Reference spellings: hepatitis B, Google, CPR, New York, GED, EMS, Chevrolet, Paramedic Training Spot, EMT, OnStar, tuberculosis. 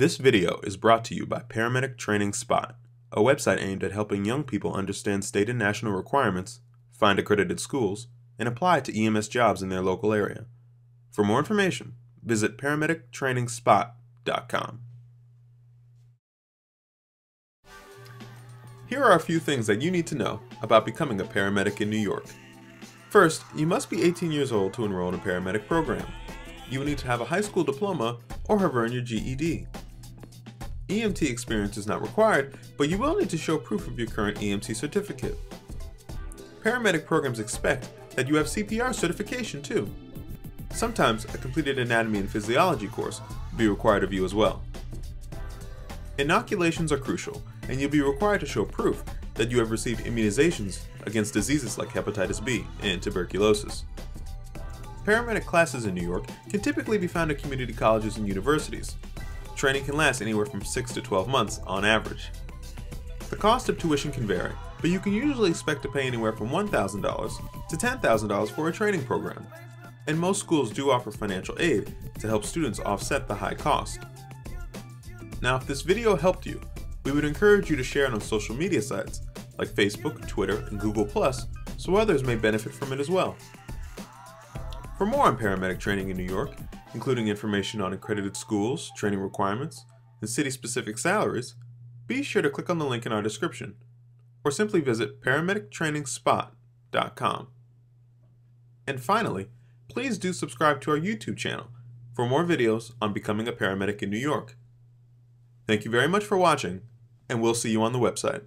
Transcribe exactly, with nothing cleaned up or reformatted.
This video is brought to you by Paramedic Training Spot, a website aimed at helping young people understand state and national requirements, find accredited schools, and apply to E M S jobs in their local area. For more information, visit paramedic training spot dot com. Here are a few things that you need to know about becoming a paramedic in New York. First, you must be eighteen years old to enroll in a paramedic program. You will need to have a high school diploma or have earned your G E D. E M T experience is not required, but you will need to show proof of your current E M T certificate. Paramedic programs expect that you have C P R certification too. Sometimes a completed anatomy and physiology course will be required of you as well. Inoculations are crucial, and you'll be required to show proof that you have received immunizations against diseases like hepatitis B and tuberculosis. Paramedic classes in New York can typically be found at community colleges and universities. Training can last anywhere from six to twelve months on average. The cost of tuition can vary, but you can usually expect to pay anywhere from one thousand dollars to ten thousand dollars for a training program, and most schools do offer financial aid to help students offset the high cost. Now, if this video helped you, we would encourage you to share it on social media sites like Facebook, Twitter, and Google plus, so others may benefit from it as well. For more on paramedic training in New York, including information on accredited schools, training requirements, and city-specific salaries, be sure to click on the link in our description, or simply visit paramedic training spot dot com. And finally, please do subscribe to our YouTube channel for more videos on becoming a paramedic in New York. Thank you very much for watching, and we'll see you on the website.